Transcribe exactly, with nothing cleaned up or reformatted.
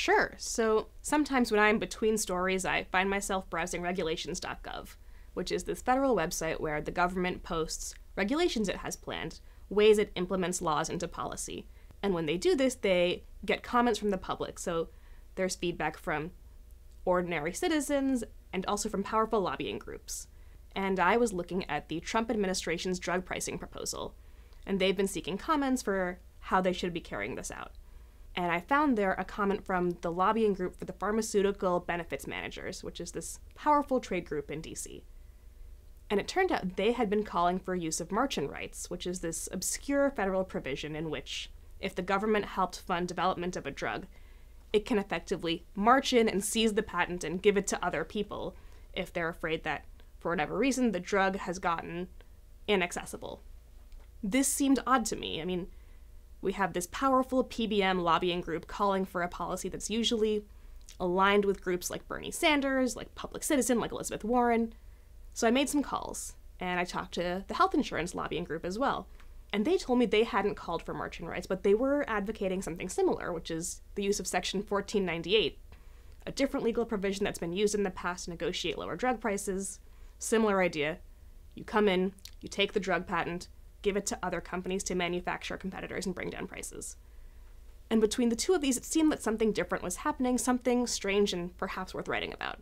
Sure. So sometimes when I'm between stories, I find myself browsing regulations dot gov, which is this federal website where the government posts regulations it has planned, ways it implements laws into policy. And when they do this, they get comments from the public. So there's feedback from ordinary citizens and also from powerful lobbying groups. And I was looking at the Trump administration's drug pricing proposal, and they've been seeking comments for how they should be carrying this out. And I found there a comment from the lobbying group for the Pharmaceutical Benefits Managers, which is this powerful trade group in D C. And it turned out they had been calling for use of march-in rights, which is this obscure federal provision in which, if the government helped fund development of a drug, it can effectively march in and seize the patent and give it to other people if they're afraid that, for whatever reason, the drug has gotten inaccessible. This seemed odd to me. I mean, we have this powerful P B M lobbying group calling for a policy that's usually aligned with groups like Bernie Sanders, like Public Citizen, like Elizabeth Warren. So I made some calls, and I talked to the health insurance lobbying group as well. And they told me they hadn't called for march-in rights, but they were advocating something similar, which is the use of Section fourteen ninety-eight, a different legal provision that's been used in the past to negotiate lower drug prices. Similar idea. You come in, you take the drug patent, give it to other companies to manufacture competitors and bring down prices. And between the two of these, it seemed that something different was happening, something strange and perhaps worth writing about.